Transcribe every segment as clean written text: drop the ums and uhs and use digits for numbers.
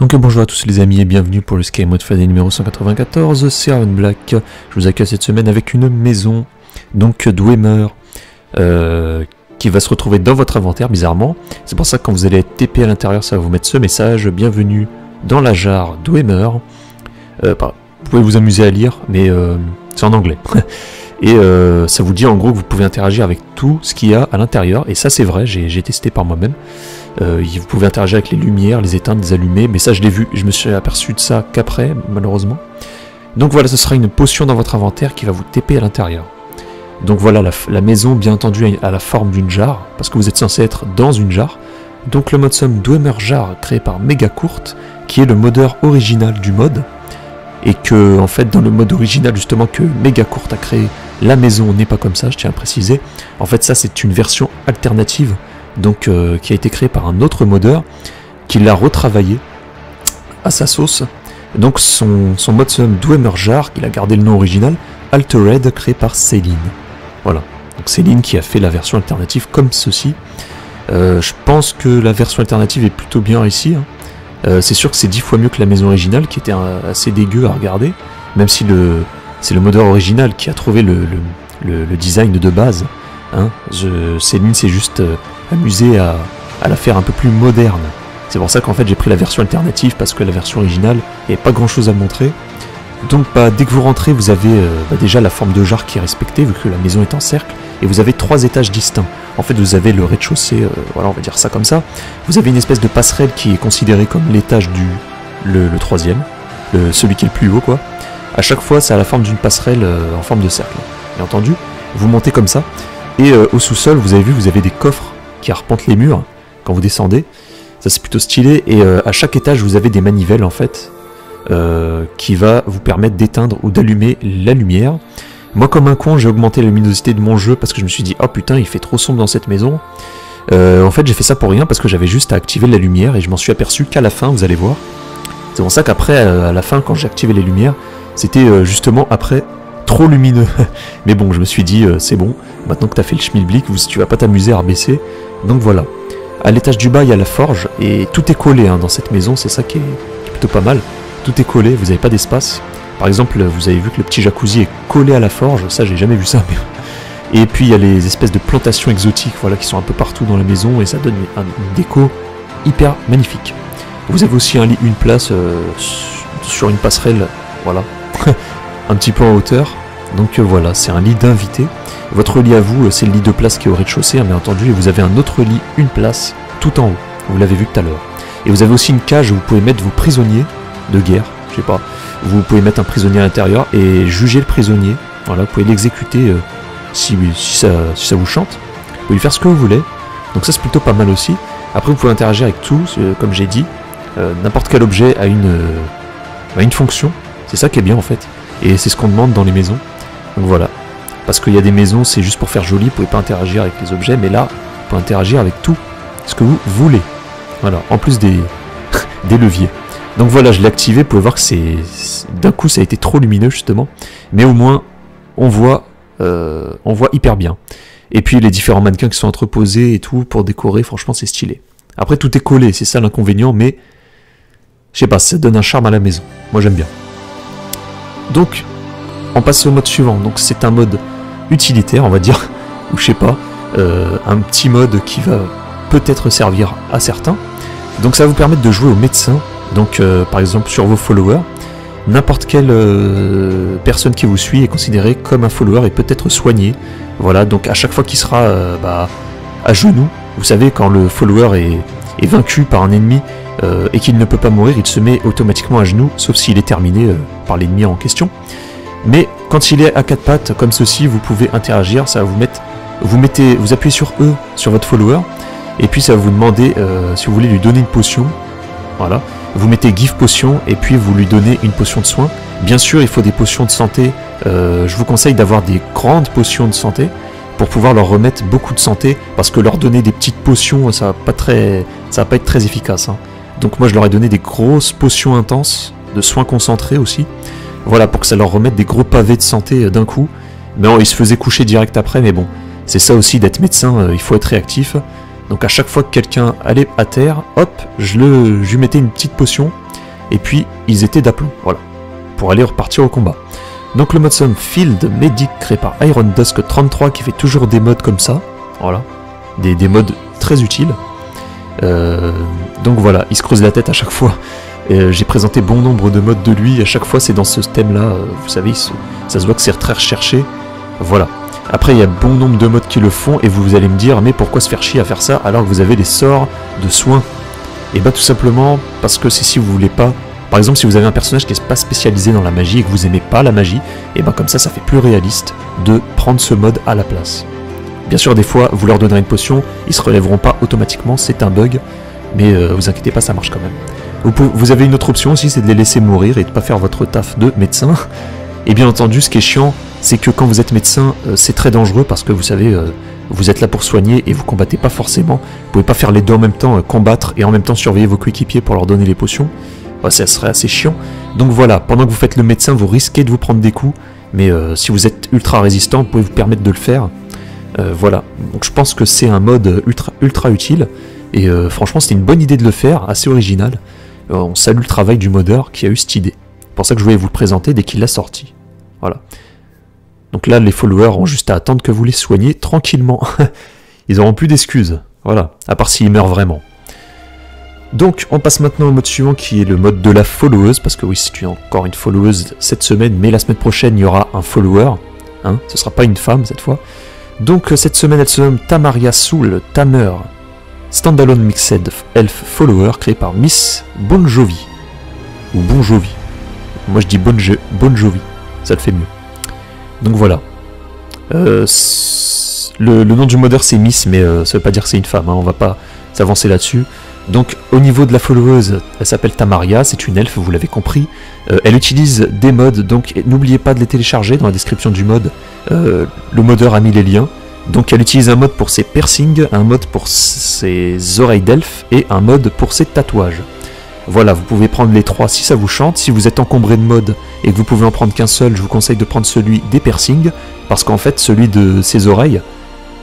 Donc bonjour à tous les amis et bienvenue pour le Sky Mode Friday numéro 194, c'est Raven Black. Je vous accueille cette semaine avec une maison, donc Dwemer, qui va se retrouver dans votre inventaire bizarrement. C'est pour ça que quand vous allez être TP à l'intérieur, ça va vous mettre ce message, bienvenue dans la jarre Dwemer. Vous pouvez vous amuser à lire, mais c'est en anglais. Et ça vous dit en gros que vous pouvez interagir avec tout ce qu'il y a à l'intérieur. Et ça c'est vrai, j'ai testé par moi-même. Vous pouvez interagir avec les lumières, les éteindre, les allumer. Mais ça je l'ai vu, je me suis aperçu de ça qu'après, malheureusement. Donc voilà, ce sera une potion dans votre inventaire qui va vous TP à l'intérieur. Donc voilà, la maison bien entendu a la forme d'une jarre, parce que vous êtes censé être dans une jarre. Donc le mode somme Dwemerjar créé par MegaKurt, qui est le modeur original du mode. Et que, en fait, dans le mode original, justement, que MegaKurt a créé, la maison n'est pas comme ça, je tiens à préciser. En fait, ça, c'est une version alternative, donc qui a été créée par un autre modeur, qui l'a retravaillé à sa sauce. Donc, son mode se nomme Dwemerjar, il a gardé le nom original, Altered, créé par Celin. Voilà. Donc, Celin qui a fait la version alternative comme ceci. Je pense que la version alternative est plutôt bien ici, hein. C'est sûr que c'est 10 fois mieux que la maison originale qui était assez dégueu à regarder, même si c'est le modeur original qui a trouvé le design de base, hein. Céline s'est juste amusée à la faire un peu plus moderne. C'est pour ça qu'en fait j'ai pris la version alternative, parce que la version originale il n'y avait pas grand chose à montrer. Donc bah, dès que vous rentrez vous avez déjà la forme de jarre qui est respectée vu que la maison est en cercle, et vous avez 3 étages distincts. En fait vous avez le rez-de-chaussée, voilà on va dire ça comme ça, vous avez une espèce de passerelle qui est considérée comme l'étage le troisième, celui qui est le plus haut quoi. À chaque fois ça a la forme d'une passerelle en forme de cercle, bien entendu, vous montez comme ça, et au sous-sol vous avez vu vous avez des coffres qui arpentent les murs quand vous descendez, ça c'est plutôt stylé, et à chaque étage vous avez des manivelles en fait, qui va vous permettre d'éteindre ou d'allumer la lumière. Moi comme un con j'ai augmenté la luminosité de mon jeu parce que je me suis dit oh putain il fait trop sombre dans cette maison. En fait j'ai fait ça pour rien parce que j'avais juste à activer la lumière et je m'en suis aperçu qu'à la fin, vous allez voir. C'est pour ça qu'après à la fin quand j'ai activé les lumières c'était justement après trop lumineux. Mais bon je me suis dit c'est bon, maintenant que t'as fait le schmilblick tu vas pas t'amuser à rabaisser. Donc voilà. À l'étage du bas il y a la forge et tout est collé hein, dans cette maison, c'est ça qui est plutôt pas mal. Tout est collé, vous n'avez pas d'espace. Par exemple, vous avez vu que le petit jacuzzi est collé à la forge, ça j'ai jamais vu ça. Mais... Et puis il y a les espèces de plantations exotiques voilà, qui sont un peu partout dans la maison et ça donne une déco hyper magnifique. Vous avez aussi un lit, une place sur une passerelle, voilà, un petit peu en hauteur. Donc voilà, c'est un lit d'invité. Votre lit à vous, c'est le lit de place qui est au rez-de-chaussée, hein, bien entendu, et vous avez un autre lit, une place, tout en haut. Vous l'avez vu tout à l'heure. Et vous avez aussi une cage où vous pouvez mettre vos prisonniers de guerre, je sais pas, vous pouvez mettre un prisonnier à l'intérieur et juger le prisonnier, voilà, vous pouvez l'exécuter si ça vous chante, vous pouvez faire ce que vous voulez, donc ça c'est plutôt pas mal aussi. Après vous pouvez interagir avec tout, comme j'ai dit, n'importe quel objet a une fonction, c'est ça qui est bien en fait, et c'est ce qu'on demande dans les maisons, donc voilà, parce qu'il y a des maisons c'est juste pour faire joli, vous pouvez pas interagir avec les objets, mais là, vous pouvez interagir avec tout ce que vous voulez, voilà, en plus des leviers. Donc voilà, je l'ai activé, vous pouvez voir que c'est d'un coup ça a été trop lumineux justement, mais au moins on voit hyper bien. Et puis les différents mannequins qui sont entreposés et tout pour décorer, franchement c'est stylé. Après tout est collé, c'est ça l'inconvénient, mais je sais pas, ça donne un charme à la maison. Moi j'aime bien. Donc on passe au mode suivant, donc c'est un mode utilitaire on va dire, ou je sais pas, un petit mode qui va peut-être servir à certains. Donc ça va vous permettre de jouer au médecin. Donc par exemple sur vos followers, n'importe quelle personne qui vous suit est considérée comme un follower et peut être soignée. Voilà, donc à chaque fois qu'il sera à genoux, vous savez quand le follower est vaincu par un ennemi et qu'il ne peut pas mourir, il se met automatiquement à genoux, sauf s'il est terminé par l'ennemi en question. Mais quand il est à quatre pattes, comme ceci, vous pouvez interagir, ça va vous mettre, vous appuyez sur E, sur votre follower, et puis ça va vous demander si vous voulez lui donner une potion. Voilà, vous mettez give potion et puis vous lui donnez une potion de soin. Bien sûr, il faut des potions de santé. Je vous conseille d'avoir des grandes potions de santé pour pouvoir leur remettre beaucoup de santé, parce que leur donner des petites potions, ça va pas être très efficace, hein. Donc moi, je leur ai donné des grosses potions intenses de soins concentrés aussi. Voilà, pour que ça leur remette des gros pavés de santé d'un coup. Mais ils se faisaient coucher direct après, mais bon, c'est ça aussi d'être médecin, il faut être réactif. Donc à chaque fois que quelqu'un allait à terre, hop, je lui mettais une petite potion, et puis ils étaient d'aplomb, voilà, pour aller repartir au combat. Donc le mode somme Field Medic créé par Iron Dusk 33 qui fait toujours des modes comme ça, voilà, des modes très utiles. Donc voilà, il se creuse la tête à chaque fois. J'ai présenté bon nombre de modes de lui, à chaque fois c'est dans ce thème là, vous savez, ça se voit que c'est très recherché, voilà. Après il y a bon nombre de modes qui le font et vous allez me dire mais pourquoi se faire chier à faire ça alors que vous avez des sorts de soins? Et bah tout simplement parce que si vous voulez pas, par exemple si vous avez un personnage qui n'est pas spécialisé dans la magie et que vous aimez pas la magie, et bah comme ça fait plus réaliste de prendre ce mode à la place. Bien sûr des fois vous leur donnerez une potion, ils se relèveront pas automatiquement, c'est un bug, mais vous inquiétez pas ça marche quand même. Vous avez une autre option aussi, c'est de les laisser mourir et de pas faire votre taf de médecin. Et bien entendu ce qui est chiant, c'est que quand vous êtes médecin, c'est très dangereux parce que vous savez, vous êtes là pour soigner et vous combattez pas forcément. Vous pouvez pas faire les deux en même temps, combattre et en même temps surveiller vos coéquipiers pour leur donner les potions. Enfin, ça serait assez chiant. Donc voilà, pendant que vous faites le médecin, vous risquez de vous prendre des coups. Mais si vous êtes ultra résistant, vous pouvez vous permettre de le faire. Voilà, donc je pense que c'est un mode ultra utile. Et franchement, c'était une bonne idée de le faire, assez original. On salue le travail du modeur qui a eu cette idée. C'est pour ça que je voulais vous le présenter dès qu'il l'a sorti. Voilà. Donc là, les followers ont juste à attendre que vous les soignez tranquillement. Ils n'auront plus d'excuses. Voilà. À part s'ils meurent vraiment. Donc, on passe maintenant au mode suivant qui est le mode de la followeuse. Parce que oui, c'est encore une followeuse cette semaine. Mais la semaine prochaine, il y aura un follower. Hein, ce ne sera pas une femme cette fois. Donc, cette semaine, elle se nomme Tamaria Soul Tamer. Standalone Mixed Elf Follower créé par Miss Bonjovi. Ou Bonjovi. Moi, je dis Bonjovi. Ça le fait mieux. Donc voilà. Le nom du modeur c'est Miss, mais ça veut pas dire que c'est une femme, hein, on va pas s'avancer là-dessus. Donc au niveau de la followeuse, elle s'appelle Tamaria, c'est une elfe, vous l'avez compris. Elle utilise des mods, donc n'oubliez pas de les télécharger dans la description du mod. Le modeur a mis les liens. Donc elle utilise un mode pour ses piercings, un mode pour ses oreilles d'elfe et un mode pour ses tatouages. Voilà, vous pouvez prendre les trois si ça vous chante. Si vous êtes encombré de mods et que vous pouvez en prendre qu'un seul, je vous conseille de prendre celui des piercings, parce qu'en fait, celui de ses oreilles,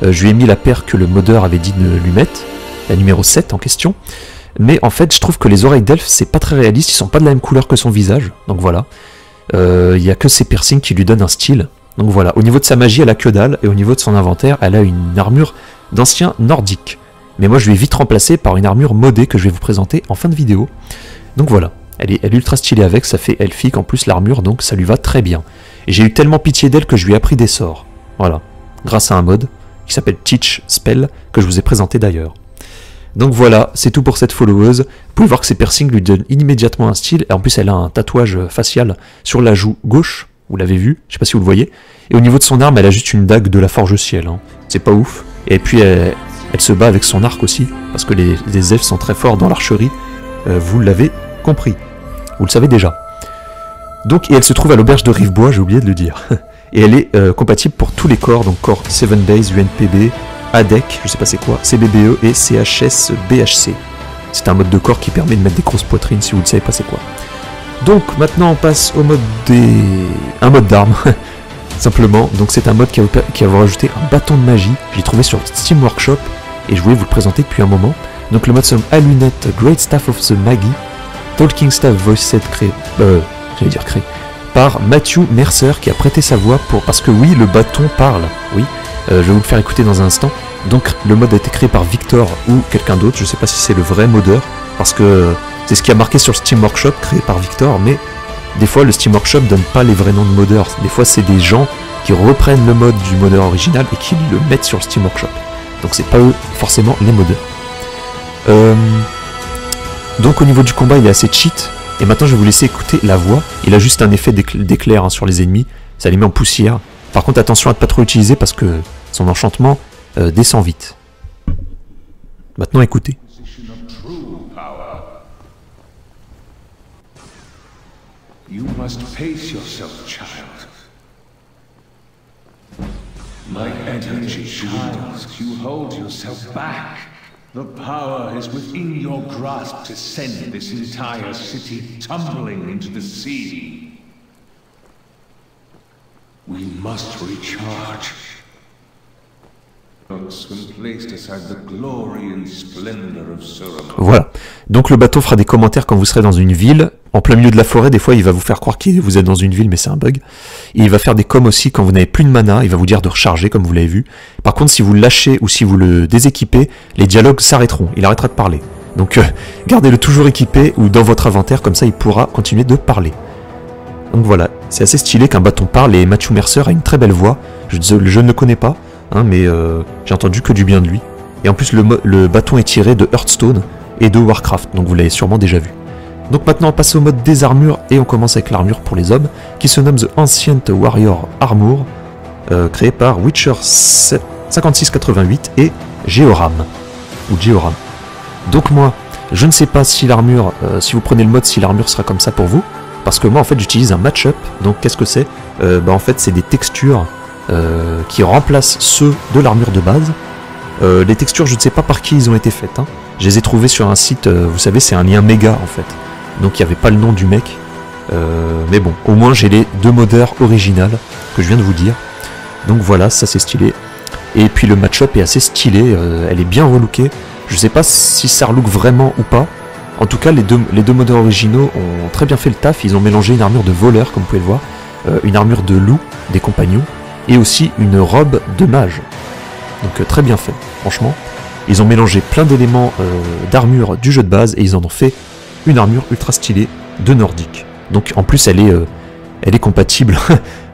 je lui ai mis la paire que le modeur avait dit de lui mettre, la numéro 7 en question. Mais en fait, je trouve que les oreilles d'elfe, c'est pas très réaliste, ils sont pas de la même couleur que son visage, donc voilà. Il n'y a que ses piercings qui lui donnent un style. Donc voilà, au niveau de sa magie, elle a que dalle, et au niveau de son inventaire, elle a une armure d'ancien nordique. Mais moi je vais vite remplacer par une armure modée que je vais vous présenter en fin de vidéo. Donc voilà, elle est ultra stylée avec, ça fait elfique en plus l'armure, donc ça lui va très bien. Et j'ai eu tellement pitié d'elle que je lui ai appris des sorts. Voilà, grâce à un mod qui s'appelle Teach Spell, que je vous ai présenté d'ailleurs. Donc voilà, c'est tout pour cette followeuse. Vous pouvez voir que ses piercings lui donnent immédiatement un style, et en plus elle a un tatouage facial sur la joue gauche, vous l'avez vu, je sais pas si vous le voyez. Et au niveau de son arme, elle a juste une dague de la Forge Ciel, hein. C'est pas ouf. Et puis elle se bat avec son arc aussi, parce que les elfes sont très forts dans l'archerie, vous l'avez compris, vous le savez déjà. Donc, et elle se trouve à l'auberge de Rivebois, j'ai oublié de le dire. Et elle est compatible pour tous les corps, donc corps 7 Days, UNPB, ADEC, je sais pas c'est quoi, CBBE et CHS BHC. C'est un mode de corps qui permet de mettre des grosses poitrines si vous ne savez pas c'est quoi. Donc maintenant on passe au mode un mode d'armes. Simplement, donc c'est un mode qui a rajouté un bâton de magie, je l'ai trouvé sur Steam Workshop, et je voulais vous le présenter depuis un moment. Donc le mode somme Aluneth Greatstaff of the Magi, Talking Staff Voice Set créé par Matthew Mercer qui a prêté sa voix pour... Parce que oui, le bâton parle, oui, je vais vous le faire écouter dans un instant. Donc le mode a été créé par Victor ou quelqu'un d'autre, je sais pas si c'est le vrai modeur, parce que c'est ce qui a marqué sur Steam Workshop créé par Victor, mais... Des fois, le Steam Workshop donne pas les vrais noms de modeurs. Des fois, c'est des gens qui reprennent le mode du modeur original et qui le mettent sur le Steam Workshop. Donc, c'est pas eux forcément les modeurs. Donc, au niveau du combat, il est assez cheat. Et maintenant, je vais vous laisser écouter la voix. Il a juste un effet d'éclair hein, sur les ennemis. Ça les met en poussière. Par contre, attention à ne pas trop utiliser parce que son enchantement descend vite. Maintenant, écoutez. You must pace yourself, child. My energy shines. You hold yourself back. The power is within your grasp to send this entire city tumbling into the sea. We must recharge. Voilà. Donc le bateau fera des commentaires quand vous serez dans une ville. En plein milieu de la forêt, des fois, il va vous faire croire que vous êtes dans une ville, mais c'est un bug. Et il va faire des coms aussi quand vous n'avez plus de mana. Il va vous dire de recharger, comme vous l'avez vu. Par contre, si vous le lâchez ou si vous le déséquipez, les dialogues s'arrêteront. Il arrêtera de parler. Donc, gardez-le toujours équipé ou dans votre inventaire. Comme ça, il pourra continuer de parler. Donc voilà. C'est assez stylé qu'un bâton parle. Et Matthew Mercer a une très belle voix. Je ne le connais pas. Hein, mais j'ai entendu que du bien de lui. Et en plus le bâton est tiré de Hearthstone et de Warcraft, donc vous l'avez sûrement déjà vu. Donc maintenant on passe au mode des armures et on commence avec l'armure pour les hommes, qui se nomme The Ancient Warrior Armour, créée par Witcher5688 et Jehoram. Donc moi, je ne sais pas si l'armure, si vous prenez le mode, si l'armure sera comme ça pour vous, parce que moi en fait j'utilise un match-up, donc qu'est-ce que c'est? En fait c'est des textures qui remplacent ceux de l'armure de base. Les textures, je ne sais pas par qui ils ont été faites. Hein. Je les ai trouvées sur un site, vous savez, c'est un lien méga en fait. Donc il n'y avait pas le nom du mec. Mais bon, au moins j'ai les deux modeurs originales que je viens de vous dire. Donc voilà, ça c'est stylé. Et puis le match-up est assez stylé, elle est bien relookée. Je ne sais pas si ça relook vraiment ou pas. En tout cas, les deux modeurs originaux ont très bien fait le taf. Ils ont mélangé une armure de voleur, comme vous pouvez le voir, une armure de loup, des compagnons, et aussi une robe de mage. Donc très bien fait, franchement. Ils ont mélangé plein d'éléments d'armure du jeu de base, et ils en ont fait une armure ultra stylée de nordique. Donc en plus elle est compatible,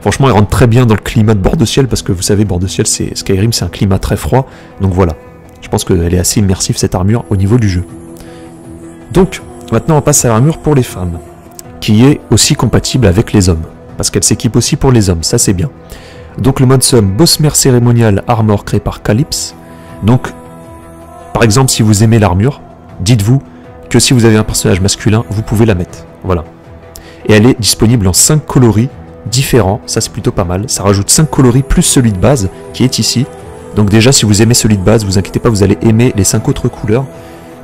franchement elle rentre très bien dans le climat de Bord-de-Ciel, parce que vous savez Bord-de-Ciel, c'est Skyrim, c'est un climat très froid, donc voilà. Je pense qu'elle est assez immersive cette armure au niveau du jeu. Donc maintenant on passe à l'armure pour les femmes, qui est aussi compatible avec les hommes, parce qu'elle s'équipe aussi pour les hommes, ça c'est bien. Donc le mode somme Bosmer cérémonial armor créé par Calypse. Donc par exemple si vous aimez l'armure, dites-vous que si vous avez un personnage masculin, vous pouvez la mettre. Voilà. Et elle est disponible en 5 coloris différents, ça c'est plutôt pas mal. Ça rajoute 5 coloris plus celui de base qui est ici. Donc déjà si vous aimez celui de base, vous inquiétez pas, vous allez aimer les 5 autres couleurs.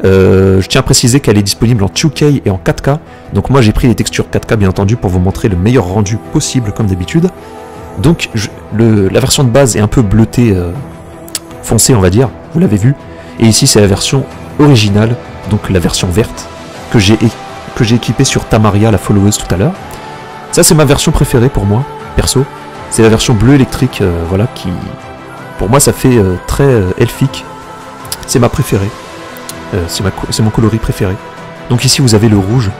Je tiens à préciser qu'elle est disponible en 2K et en 4K. Donc moi j'ai pris les textures 4K bien entendu pour vous montrer le meilleur rendu possible comme d'habitude. Donc la version de base est un peu bleutée, foncée on va dire, vous l'avez vu. Et ici c'est la version originale, donc la version verte, que j'ai équipée sur Tamaria, la followeuse tout à l'heure. Ça c'est ma version préférée pour moi, perso. C'est la version bleue électrique, voilà, qui pour moi ça fait très elfique. C'est ma préférée, c'est mon coloris préféré. Donc ici vous avez le rouge,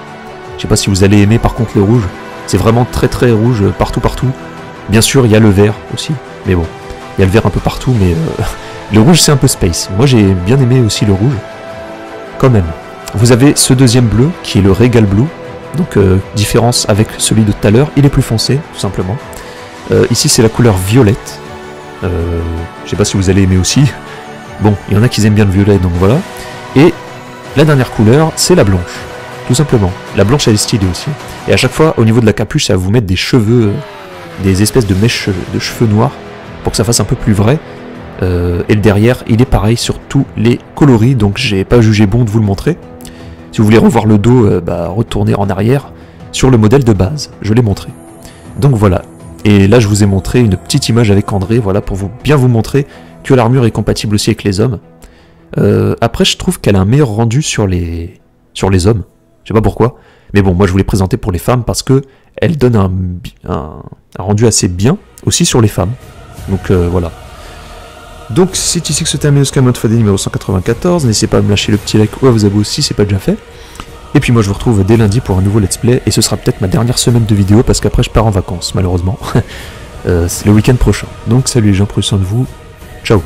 je sais pas si vous allez aimer par contre le rouge, c'est vraiment très très rouge partout. Bien sûr, il y a le vert aussi, mais bon, il y a le vert un peu partout, mais le rouge c'est un peu space. Moi j'ai bien aimé aussi le rouge, quand même. Vous avez ce deuxième bleu, qui est le Regal Blue, donc différence avec celui de tout à l'heure, il est plus foncé, tout simplement. Ici c'est la couleur violette, je sais pas si vous allez aimer aussi. Bon, il y en a qui aiment bien le violet, donc voilà. Et la dernière couleur, c'est la blanche, tout simplement. La blanche elle est stylée aussi, et à chaque fois, au niveau de la capuche, ça va vous mettre des cheveux... des espèces de mèches de cheveux noirs pour que ça fasse un peu plus vrai, et le derrière il est pareil sur tous les coloris, donc j'ai pas jugé bon de vous le montrer. Si vous voulez revoir le dos, retournez en arrière sur le modèle de base, je l'ai montré. Donc voilà, et là je vous ai montré une petite image avec André, voilà, pour bien vous montrer que l'armure est compatible aussi avec les hommes. Après je trouve qu'elle a un meilleur rendu sur les hommes, je sais pas pourquoi, mais bon moi je vous l'ai présenté pour les femmes parce que elle donne un rendu assez bien aussi sur les femmes. Donc voilà. Donc c'est ici que se termine le Skyrim Fadé numéro 194. N'hésitez pas à me lâcher le petit like ou à vous abonner si c'est pas déjà fait. Et puis moi je vous retrouve dès lundi pour un nouveau let's play. Et ce sera peut-être ma dernière semaine de vidéo parce qu'après je pars en vacances malheureusement. C'est le week-end prochain. Donc salut les gens, prenez soin de vous. Ciao.